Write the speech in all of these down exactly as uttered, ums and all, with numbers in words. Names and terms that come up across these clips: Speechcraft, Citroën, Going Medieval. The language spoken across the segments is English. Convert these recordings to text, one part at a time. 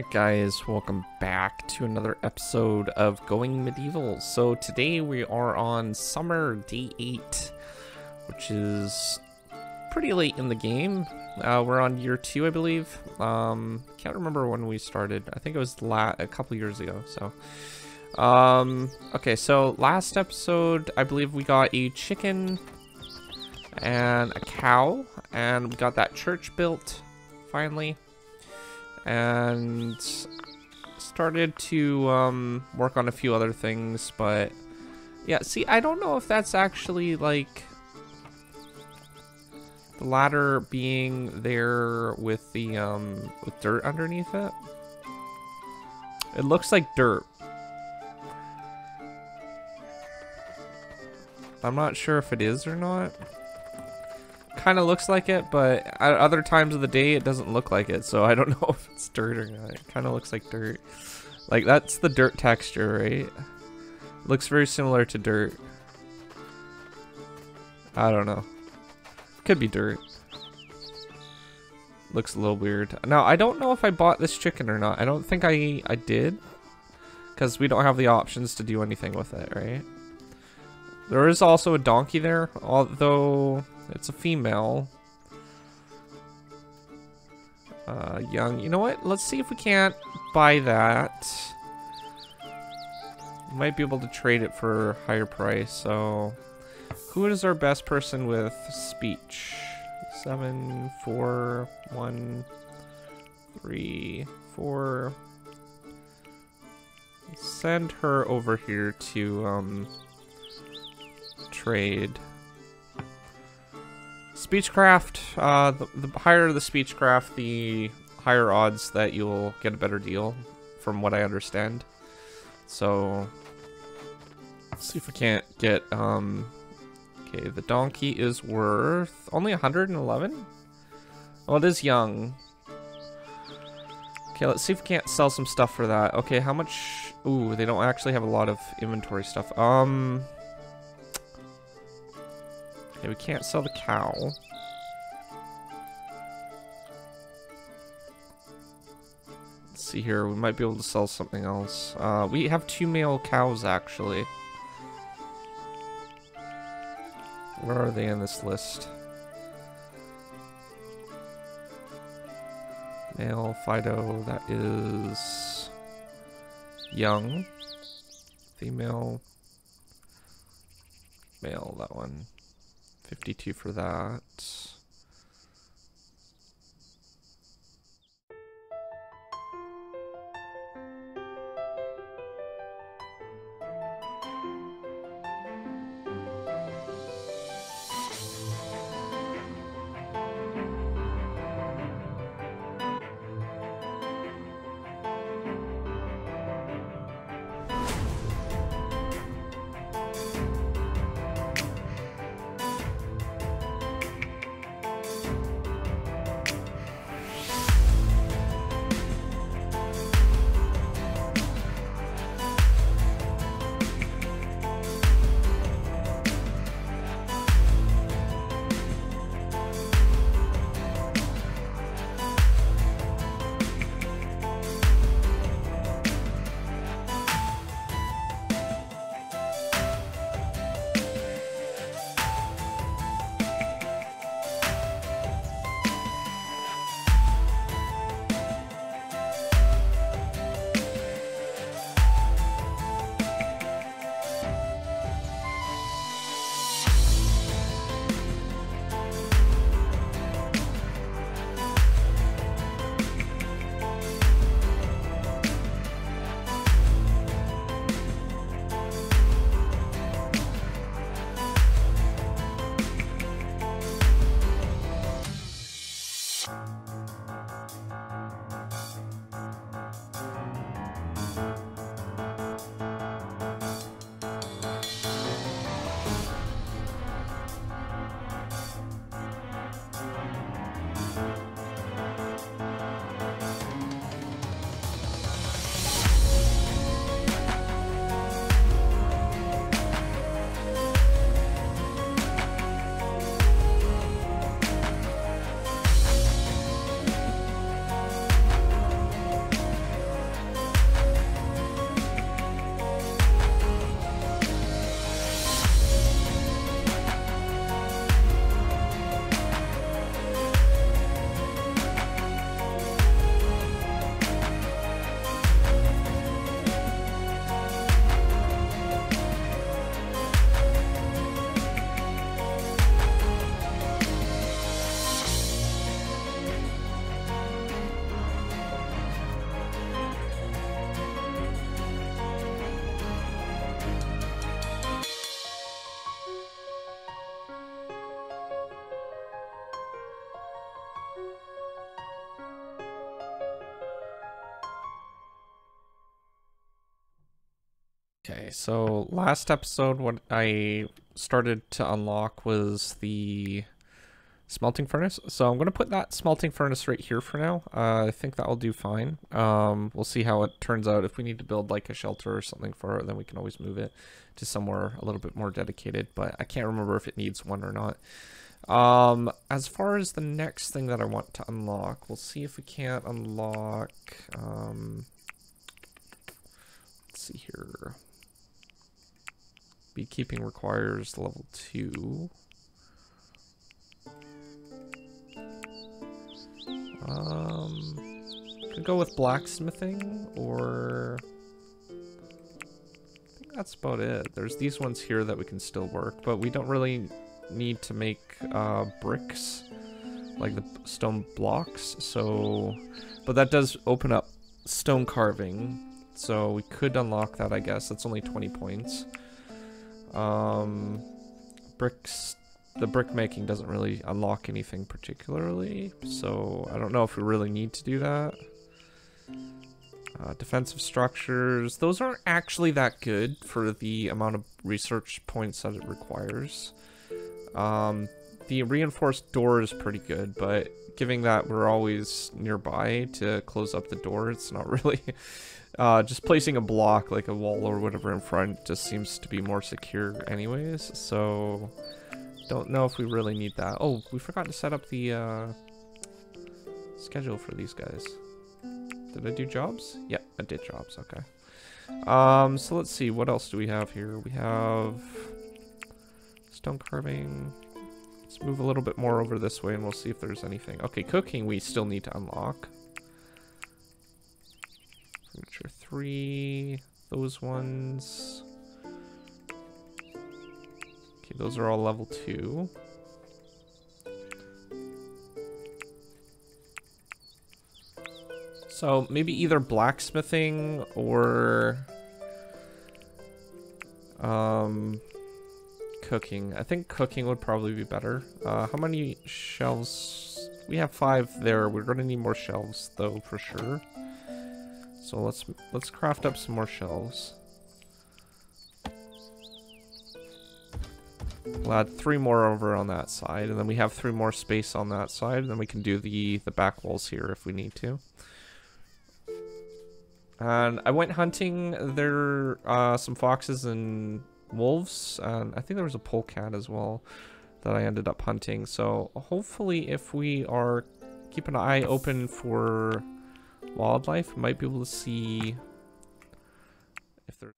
Alright guys, welcome back to another episode of Going Medieval. So today we are on Summer Day eight, which is pretty late in the game. Uh, we're on Year two, I believe. Um, can't remember when we started. I think it was la a couple years ago. So, um, okay, so last episode, I believe we got a chicken and a cow, and we got that church built, finally. And started to um, work on a few other things, but yeah, see, I don't know if that's actually like the ladder being there with the um, with dirt underneath it. It looks like dirt. I'm not sure if it is or not. Kind of looks like it, but at other times of the day it doesn't look like it, so I don't know if it's dirt or not. It kind of looks like dirt. Like, that's the dirt texture, right? Looks very similar to dirt. I don't know. Could be dirt. Looks a little weird. Now, I don't know if I bought this chicken or not. I don't think I, I did, because we don't have the options to do anything with it, right? There is also a donkey there, although it's a female. Uh, young. You know what? Let's see if we can't buy that. Might be able to trade it for a higher price. So, who is our best person with speech? Seven, four, one, three, four. Send her over here to um, trade. Speechcraft, uh, the, the higher the speechcraft, the higher odds that you'll get a better deal, from what I understand. So, let's see if we can't get, um, okay, the donkey is worth only one hundred eleven? Well, it is young. Okay, let's see if we can't sell some stuff for that. Okay, how much, ooh, they don't actually have a lot of inventory stuff. Um... Okay, we can't sell the cow. Let's see here, we might be able to sell something else. Uh, we have two male cows, actually. Where are they in this list? Male Fido, that is young. Female, male, that one. fifty-two for that. Okay, so last episode what I started to unlock was the smelting furnace. So I'm going to put that smelting furnace right here for now. Uh, I think that will do fine. Um, we'll see how it turns out. If we need to build like a shelter or something for it, then we can always move it to somewhere a little bit more dedicated. But I can't remember if it needs one or not. Um, as far as the next thing that I want to unlock, we'll see if we can't unlock... Um, let's see here... Beekeeping requires level two. Um, could go with blacksmithing, or I think that's about it. There's these ones here that we can still work, but we don't really need to make uh, bricks, like the stone blocks. So, but that does open up stone carving, so we could unlock that, I guess. That's only twenty points. Um, bricks, the brick making doesn't really unlock anything particularly, so I don't know if we really need to do that. Uh, defensive structures, those aren't actually that good for the amount of research points that it requires. Um, the reinforced door is pretty good, but given that we're always nearby to close up the door, it's not really... Uh, just placing a block, like a wall or whatever in front, just seems to be more secure anyways, so... Don't know if we really need that. Oh, we forgot to set up the, uh... schedule for these guys. Did I do jobs? Yep, I did jobs, okay. Um, so let's see, what else do we have here? We have... stone carving. Let's move a little bit more over this way and we'll see if there's anything. Okay, cooking we still need to unlock. Furniture three, those ones. Okay, those are all level two. So maybe either blacksmithing or um, cooking. I think cooking would probably be better. Uh, how many shelves? We have five there. We're gonna need more shelves though for sure. So let's let's craft up some more shelves. We'll add three more over on that side, and then we have three more space on that side, and then we can do the, the back walls here if we need to. And I went hunting there, uh, some foxes and wolves, and I think there was a polecat as well that I ended up hunting. So hopefully if we are keeping an eye open for wildlife, we might be able to see if there's...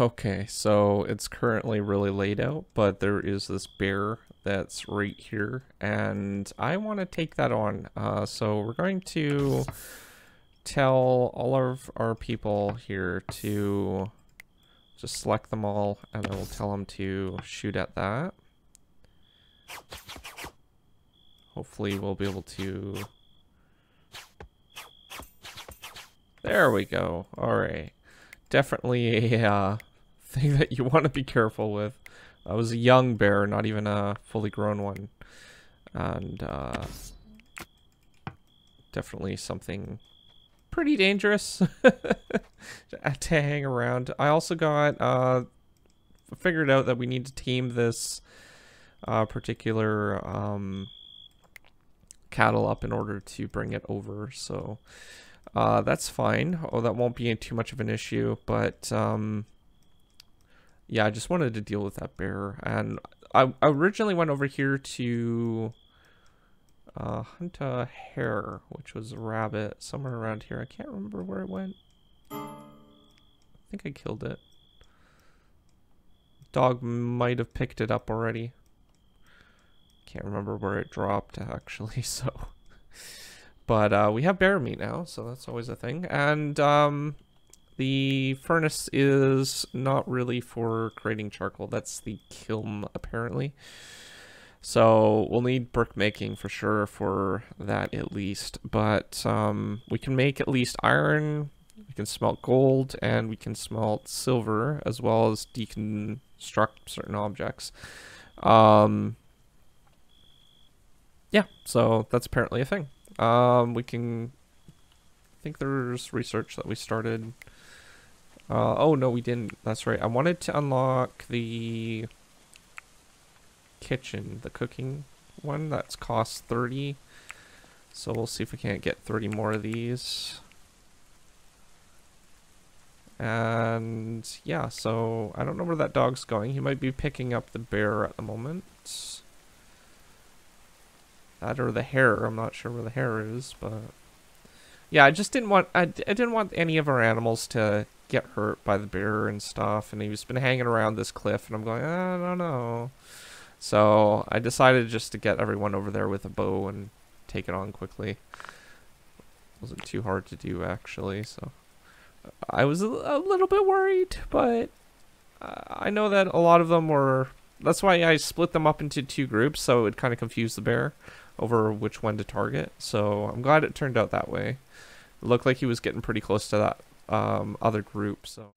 Okay, so it's currently really laid out, but there is this bear that's right here, and I want to take that on. Uh, so we're going to tell all of our people here to just select them all, and then we'll tell them to shoot at that. Hopefully we'll be able to... There we go. All right. Definitely a uh, thing that you want to be careful with. I was a young bear, not even a fully grown one. And uh, definitely something pretty dangerous to hang around. I also got uh, figured out that we need to tame this uh, particular um, cattle up in order to bring it over. So... Uh, that's fine. Oh, that won't be too much of an issue, but um, yeah, I just wanted to deal with that bear. And I, I originally went over here to uh, hunt a hare, which was a rabbit somewhere around here. I can't remember where it went. I think I killed it. Dog might have picked it up already. Can't remember where it dropped, actually, so... But uh, we have bear meat now, so that's always a thing. And um, the furnace is not really for creating charcoal. That's the kiln, apparently. So we'll need brick making for sure for that at least. But um, we can make at least iron, we can smelt gold, and we can smelt silver, as well as deconstruct certain objects. Um, yeah, so that's apparently a thing. Um, we can, I think there's research that we started, uh, oh no we didn't, that's right, I wanted to unlock the kitchen, the cooking one, that's cost thirty, so we'll see if we can't get thirty more of these, and yeah, so I don't know where that dog's going, he might be picking up the bear at the moment. That or the hare. I'm not sure where the hare is, but yeah, I just didn't want I, I didn't want any of our animals to get hurt by the bear and stuff. And he's been hanging around this cliff, and I'm going, I don't know. So I decided just to get everyone over there with a bow and take it on quickly. Wasn't too hard to do actually. So I was a, a little bit worried, but I know that a lot of them were. That's why I split them up into two groups, so it would kind of confuse the bear over which one to target. So I'm glad it turned out that way. It looked like he was getting pretty close to that um, other group, so...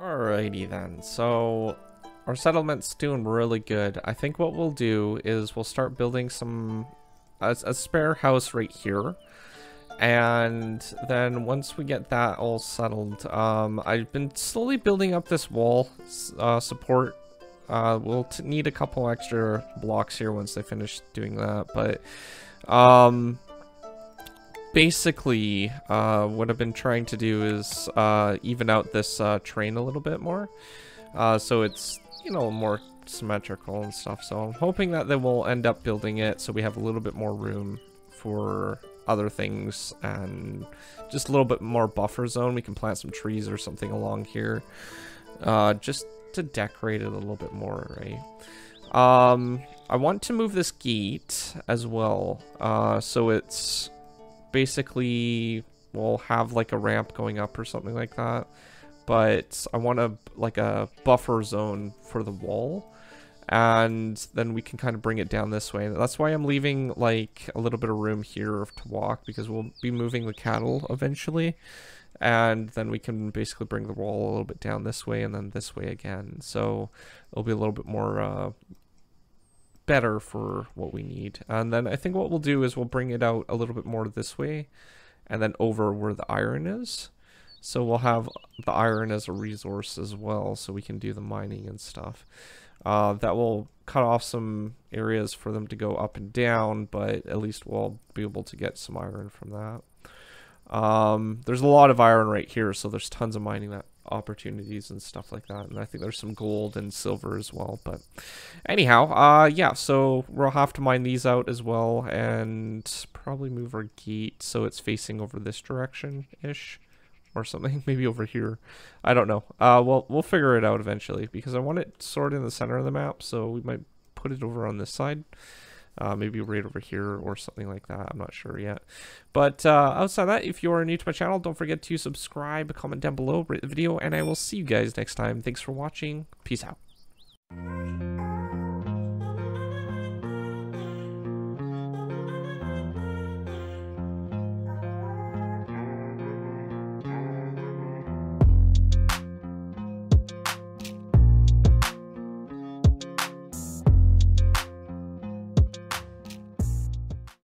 Alrighty then, so our settlement's doing really good. I think what we'll do is we'll start building some, a, a spare house right here. And then once we get that all settled, um, I've been slowly building up this wall uh, support. Uh, we'll t need a couple extra blocks here once they finish doing that, but um, basically uh, what I've been trying to do is uh, even out this uh, terrain a little bit more, uh, so it's, you know, more symmetrical and stuff. So I'm hoping that they will end up building it so we have a little bit more room for other things and just a little bit more buffer zone. We can plant some trees or something along here, uh, just to decorate it a little bit more, right? Um, I want to move this gate as well, uh, so it's basically we'll have like a ramp going up or something like that. But I want a like a buffer zone for the wall, and then we can kind of bring it down this way. That's why I'm leaving like a little bit of room here to walk, because we'll be moving the cattle eventually, and then we can basically bring the wall a little bit down this way and then this way again. So it'll be a little bit more uh, better for what we need. And then I think what we'll do is we'll bring it out a little bit more this way and then over where the iron is. So we'll have the iron as a resource as well, so we can do the mining and stuff. Uh, that will cut off some areas for them to go up and down, but at least we'll be able to get some iron from that. Um, there's a lot of iron right here, so there's tons of mining that opportunities and stuff like that. And I think there's some gold and silver as well. But anyhow, uh, yeah, so we'll have to mine these out as well and probably move our gate so it's facing over this direction-ish. Or something, maybe over here. I don't know. Uh, well, we'll figure it out eventually, because I want it sort of in the center of the map, so we might put it over on this side, uh, maybe right over here or something like that. I'm not sure yet. But uh, outside that, if you are new to my channel, don't forget to subscribe, comment down below, rate the video, and I will see you guys next time. Thanks for watching. Peace out.